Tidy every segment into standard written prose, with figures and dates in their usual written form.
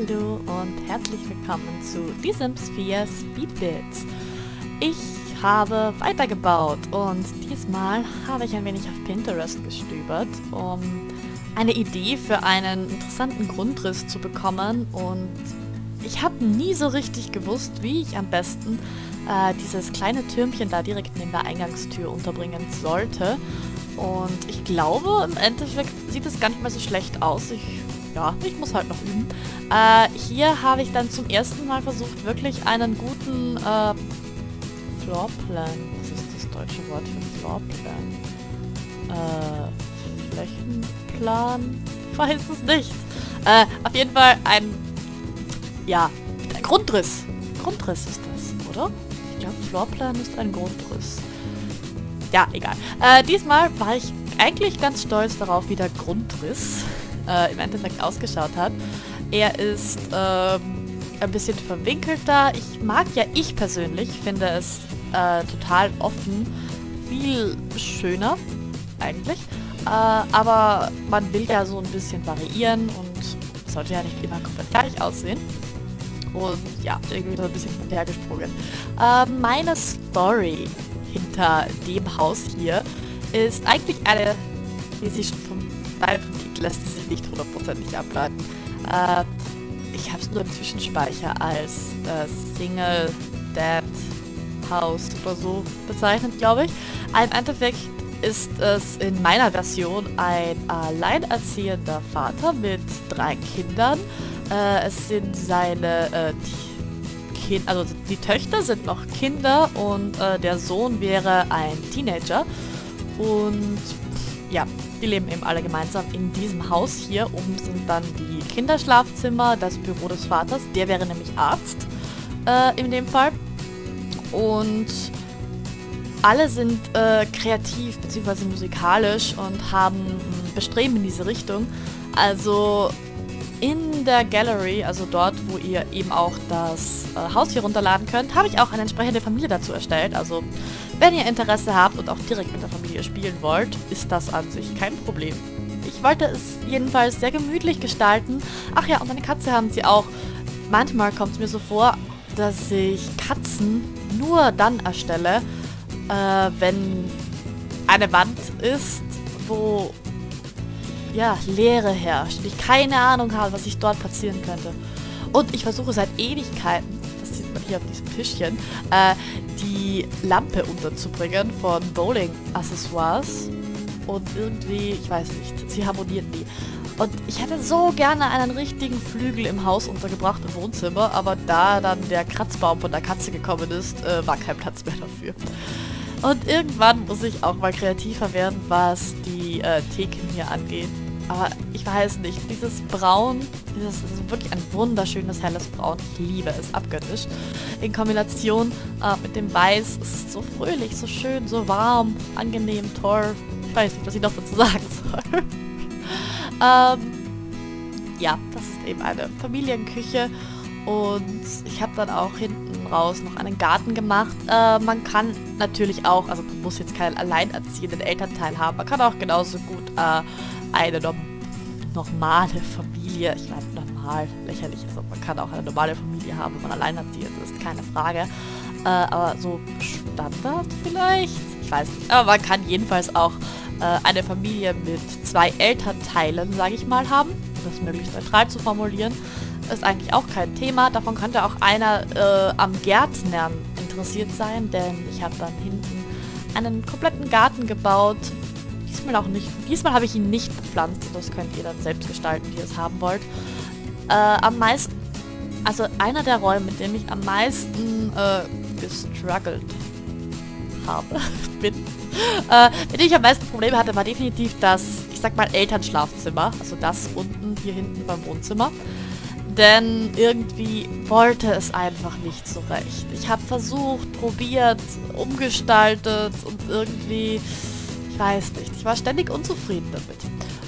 Hallo und herzlich willkommen zu Die Sims 4 Speedbuilds. Ich habe weitergebaut und diesmal habe ich ein wenig auf Pinterest gestöbert, um eine Idee für einen interessanten Grundriss zu bekommen, und ich habe nie so richtig gewusst, wie ich am besten dieses kleine Türmchen da direkt neben der Eingangstür unterbringen sollte. Und ich glaube, im Endeffekt sieht es gar nicht mehr so schlecht aus. Ich muss halt noch üben. Hier habe ich dann zum ersten Mal versucht, wirklich einen guten Floorplan. Was ist das deutsche Wort für Floorplan? Flächenplan? Ich weiß es nicht. Auf jeden Fall ein, Grundriss. Grundriss ist das, oder? Ich glaube, Floorplan ist ein Grundriss. Ja, egal. Diesmal war ich eigentlich ganz stolz darauf, wie der Grundriss im Endeffekt ausgeschaut hat. Er ist ein bisschen verwinkelter. Ich persönlich finde es total offen viel schöner eigentlich. Aber man will ja so ein bisschen variieren und sollte ja nicht immer komplett gleich aussehen. Und ja, irgendwie so ein bisschen hinterhergesprungen. Meine Story hinter dem Haus hier ist eigentlich eine, die sich vom Titel lässt es sich nicht hundertprozentig ableiten. Ich habe es nur im Zwischenspeicher als Single Dad House oder so bezeichnet, glaube ich. Im Endeffekt ist es in meiner Version ein alleinerziehender Vater mit 3 Kindern. Es sind seine die Töchter sind noch Kinder und der Sohn wäre ein Teenager. Und ja, die leben eben alle gemeinsam in diesem Haus hier. Oben sind dann die Kinderschlafzimmer, das Büro des Vaters. Der wäre nämlich Arzt in dem Fall. Und alle sind kreativ bzw. musikalisch und haben ein Bestreben in diese Richtung. Also in der Gallery, also dort, wo ihr eben auch das Haus hier runterladen könnt, habe ich auch eine entsprechende Familie dazu erstellt. Also wenn ihr Interesse habt und auch direkt mit der Familie spielen wollt, ist das an sich kein Problem. Ich wollte es jedenfalls sehr gemütlich gestalten. Ach ja, und eine Katze haben sie auch. Manchmal kommt es mir so vor, dass ich Katzen nur dann erstelle, wenn eine Wand ist, wo Leere herrscht. Ich keine Ahnung habe, was ich dort platzieren könnte. Und ich versuche seit Ewigkeiten, das sieht man hier auf diesem Tischchen, die Lampe unterzubringen von Bowling Accessoires. Und irgendwie, ich weiß nicht, sie harmoniert nie. Und ich hätte so gerne einen richtigen Flügel im Haus untergebracht, im Wohnzimmer, aber da dann der Kratzbaum von der Katze gekommen ist, war kein Platz mehr dafür. Und irgendwann muss ich auch mal kreativer werden, was die Theken hier angeht. Aber ich weiß nicht, dieses Braun, das ist wirklich ein wunderschönes, helles Braun. Ich liebe es, abgöttisch. In Kombination mit dem Weiß, es ist so fröhlich, so schön, so warm, angenehm, toll. Ich weiß nicht, was ich noch dazu sagen soll. Das ist eben eine Familienküche. Und ich habe dann auch hinten raus noch einen Garten gemacht. Man kann natürlich auch, also man muss jetzt keinen alleinerziehenden Elternteil haben. Man kann auch genauso gut eine normale Familie, ich meine normal, lächerlich ist, aber man kann auch eine normale Familie haben, wenn man alleinerziehend ist, keine Frage. Aber so Standard vielleicht? Ich weiß nicht. Aber man kann jedenfalls auch eine Familie mit 2 Elternteilen, sage ich mal, haben, um das möglichst neutral zu formulieren. Ist eigentlich auch kein Thema. Davon könnte auch einer am Gärtnern interessiert sein, denn ich habe dann hinten einen kompletten Garten gebaut. Diesmal auch nicht. Diesmal habe ich ihn nicht bepflanzt. Das könnt ihr dann selbst gestalten, wie ihr es haben wollt. Am meisten, also einer der Räume, mit dem ich am meisten gestruggelt habe, mit dem ich am meisten Probleme hatte, war definitiv das, ich sag mal, Elternschlafzimmer. Also das unten, hier hinten beim Wohnzimmer. Denn irgendwie wollte es einfach nicht so recht. Ich habe versucht, probiert, umgestaltet und irgendwie, ich weiß nicht, ich war ständig unzufrieden damit.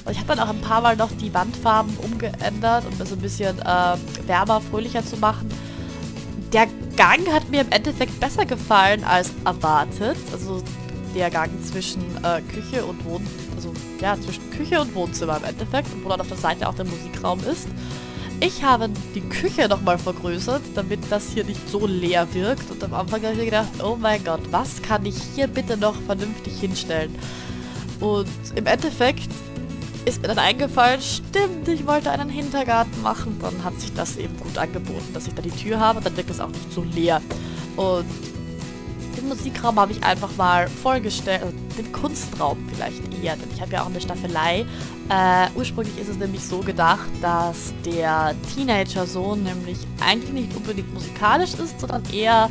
Und ich habe dann auch ein paar Mal noch die Wandfarben umgeändert, um das ein bisschen wärmer, fröhlicher zu machen. Der Gang hat mir im Endeffekt besser gefallen als erwartet. Also der Gang zwischen Küche und Wohnzimmer, also ja, zwischen Küche und Wohnzimmer im Endeffekt, wo dann auf der Seite auch der Musikraum ist. Ich habe die Küche nochmal vergrößert, damit das hier nicht so leer wirkt. Und am Anfang habe ich mir gedacht, oh mein Gott, was kann ich hier bitte noch vernünftig hinstellen? Und im Endeffekt ist mir dann eingefallen, stimmt, ich wollte einen Hintergarten machen. Dann hat sich das eben gut angeboten, dass ich da die Tür habe. Dann wirkt es auch nicht so leer. Und den Musikraum habe ich einfach mal vorgestellt, also den Kunstraum vielleicht eher, denn ich habe ja auch eine Staffelei. Ursprünglich ist es nämlich so gedacht, dass der Teenager-Sohn nämlich eigentlich nicht unbedingt musikalisch ist, sondern eher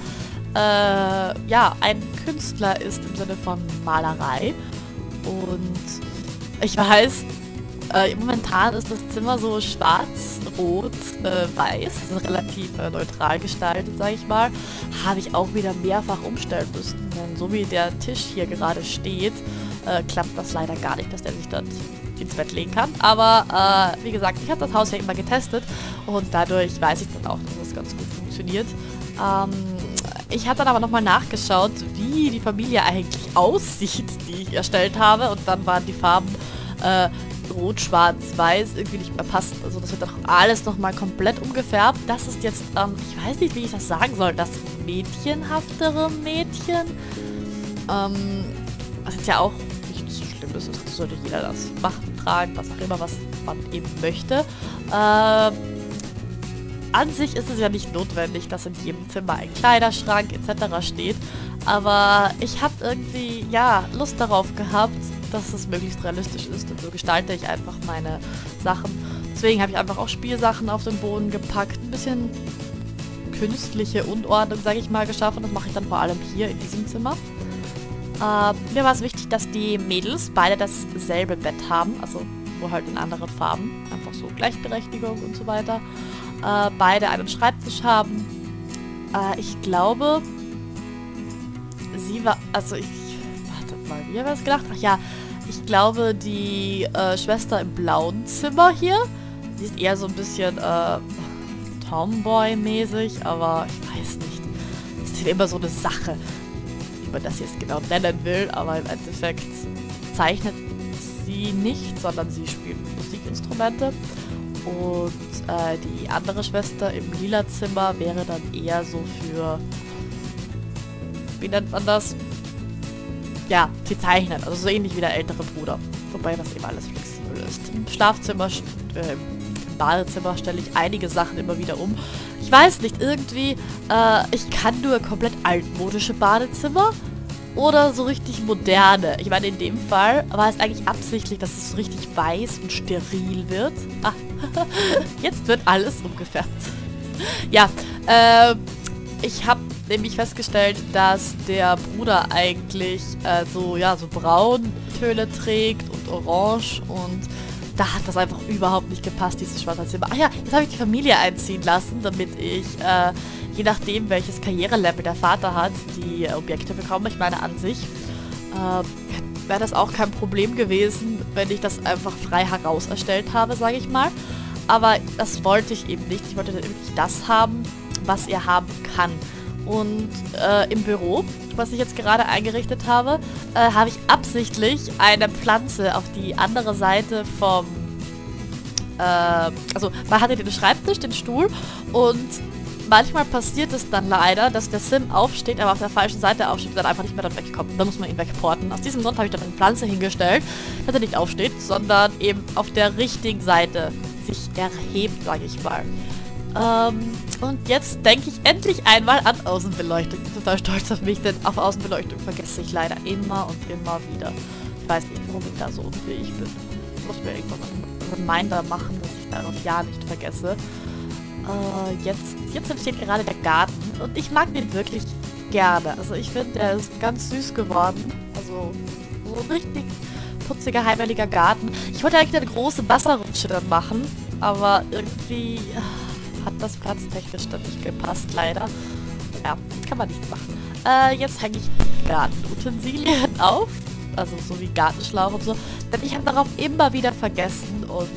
ja, ein Künstler ist im Sinne von Malerei. Und ich weiß, momentan ist das Zimmer so schwarz-rot-weiß, also relativ neutral gestaltet, sage ich mal. Habe ich auch wieder mehrfach umstellen müssen, denn so wie der Tisch hier gerade steht, klappt das leider gar nicht, dass der sich dort ins Bett legen kann. Aber wie gesagt, ich habe das Haus ja immer getestet und dadurch weiß ich dann auch, dass das ganz gut funktioniert. Ich habe dann aber nochmal nachgeschaut, wie die Familie eigentlich aussieht, die ich erstellt habe. Und dann waren die Farben rot, schwarz, weiß irgendwie nicht mehr passend. Also das wird doch alles nochmal komplett umgefärbt. Das ist jetzt, ich weiß nicht, wie ich das sagen soll, das mädchenhaftere Mädchen. Was jetzt ja auch nicht so schlimm ist, das sollte jeder das machen, tragen, was auch immer, was man eben möchte. An sich ist es ja nicht notwendig, dass in jedem Zimmer ein Kleiderschrank etc. steht, aber ich habe irgendwie, ja, Lust darauf gehabt, dass es möglichst realistisch ist und so gestalte ich einfach meine Sachen. Deswegen habe ich einfach auch Spielsachen auf den Boden gepackt, ein bisschen künstliche Unordnung, sage ich mal, geschaffen. Das mache ich dann vor allem hier in diesem Zimmer. Mir war es wichtig, dass die Mädels beide dasselbe Bett haben, also nur halt in anderen Farben, einfach so Gleichberechtigung und so weiter. Beide einen Schreibtisch haben. Ich glaube, sie war, also ich, warte mal, wie habe ich das gedacht? Ach ja, ich glaube, die Schwester im blauen Zimmer hier, die ist eher so ein bisschen Tomboy-mäßig, aber ich weiß nicht. Das ist immer so eine Sache, wie man das jetzt genau nennen will, aber im Endeffekt zeichnet sie nicht, sondern sie spielt Musikinstrumente. Und die andere Schwester im lila Zimmer wäre dann eher so für, wie nennt man das? Ja, sie zeichnet, also so ähnlich wie der ältere Bruder. Wobei das eben alles flexibel ist. Im Schlafzimmer, im Badezimmer stelle ich einige Sachen immer wieder um. Ich weiß nicht, irgendwie, ich kann nur komplett altmodische Badezimmer oder so richtig moderne. Ich meine, in dem Fall war es eigentlich absichtlich, dass es so richtig weiß und steril wird. Ah, jetzt wird alles umgefärbt. Ja, ich habe nämlich festgestellt, dass der Bruder eigentlich so Brauntöne trägt und orange und da hat das einfach überhaupt nicht gepasst, dieses schwarze Zimmer. Ach ja, jetzt habe ich die Familie einziehen lassen, damit ich, je nachdem, welches Karrierelevel der Vater hat, die Objekte bekomme. Ich meine, an sich wäre das auch kein Problem gewesen, wenn ich das einfach frei heraus erstellt habe, sage ich mal. Aber das wollte ich eben nicht. Ich wollte dann wirklich das haben, was er haben kann. Und im Büro, was ich jetzt gerade eingerichtet habe, habe ich absichtlich eine Pflanze auf die andere Seite vom... also man hatte den Schreibtisch, den Stuhl und manchmal passiert es dann leider, dass der Sim aufsteht, aber auf der falschen Seite aufsteht und dann einfach nicht mehr dort wegkommt. Da muss man ihn wegporten. Aus diesem Grund habe ich dann eine Pflanze hingestellt, dass er nicht aufsteht, sondern eben auf der richtigen Seite sich erhebt, sage ich mal. Und jetzt denke ich endlich einmal an Außenbeleuchtung. Ich bin total stolz auf mich, denn auf Außenbeleuchtung vergesse ich leider immer und immer wieder. Ich weiß nicht, warum ich da so unfähig bin. Ich muss mir irgendwann einen Reminder machen, dass ich darauf ja nicht vergesse. Jetzt entsteht gerade der Garten und ich mag den wirklich gerne. Also ich finde, der ist ganz süß geworden. Also so ein richtig putziger, heimeliger Garten. Ich wollte eigentlich eine große Wasserrutsche dann machen, aber irgendwie... hat das platztechnisch dann nicht gepasst, leider. Ja, kann man nichts machen. Jetzt hänge ich Gartenutensilien auf. Also so wie Gartenschlauch und so. Denn ich habe darauf immer wieder vergessen und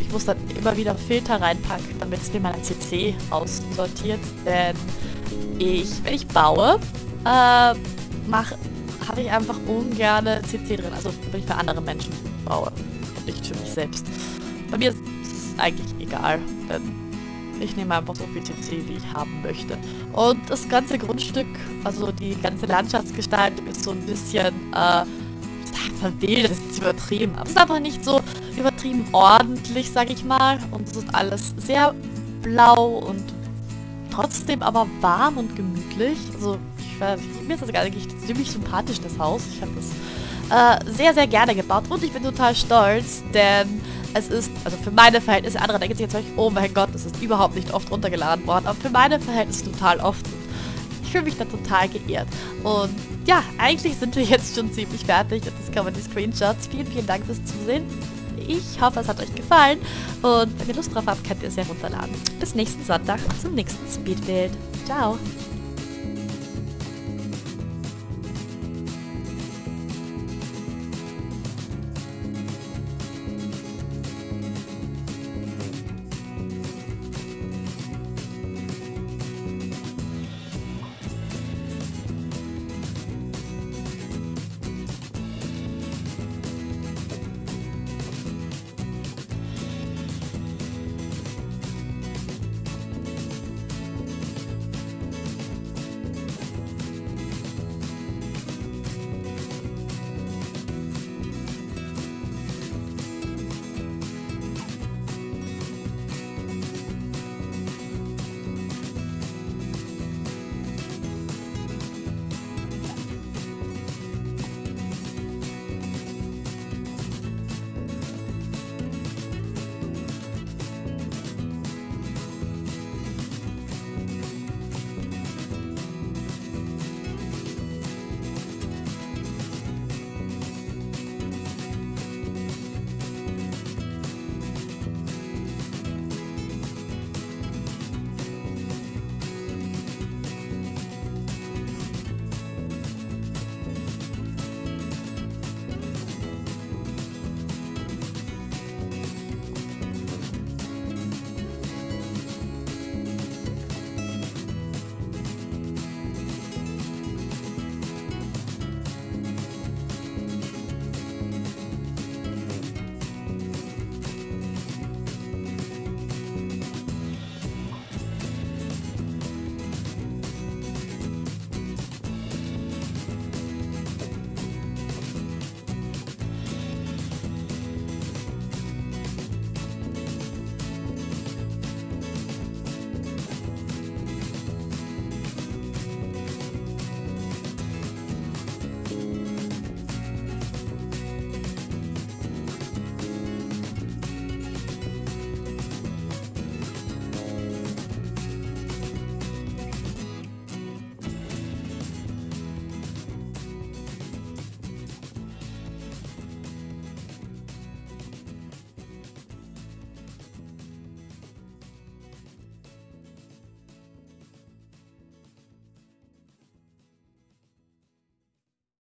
ich muss dann immer wieder Filter reinpacken, damit es mir mein CC aussortiert. Denn wenn ich baue, habe ich einfach ungern CC drin. Also wenn ich für andere Menschen baue und nicht für mich selbst. Bei mir ist ist eigentlich egal, denn ich nehme einfach so viel CC, wie ich haben möchte. Und das ganze Grundstück, also die ganze Landschaftsgestaltung ist so ein bisschen verwählt, das ist übertrieben. Aber es ist einfach nicht so übertrieben ordentlich, sag ich mal. Und es ist alles sehr blau und trotzdem aber warm und gemütlich. Also ich weiß, mir ist das eigentlich ziemlich sympathisch, das Haus. Ich habe das sehr, sehr gerne gebaut und ich bin total stolz, denn es ist, also für meine Verhältnisse, andere denken sich jetzt vielleicht, oh mein Gott, das ist überhaupt nicht oft runtergeladen worden, aber für meine Verhältnisse total oft. Ich fühle mich da total geehrt. Und ja, eigentlich sind wir jetzt schon ziemlich fertig und das kann man die Screenshots. Vielen, vielen Dank fürs Zusehen. Ich hoffe, es hat euch gefallen und wenn ihr Lust drauf habt, könnt ihr es ja runterladen. Bis nächsten Sonntag zum nächsten Speedbuild. Ciao!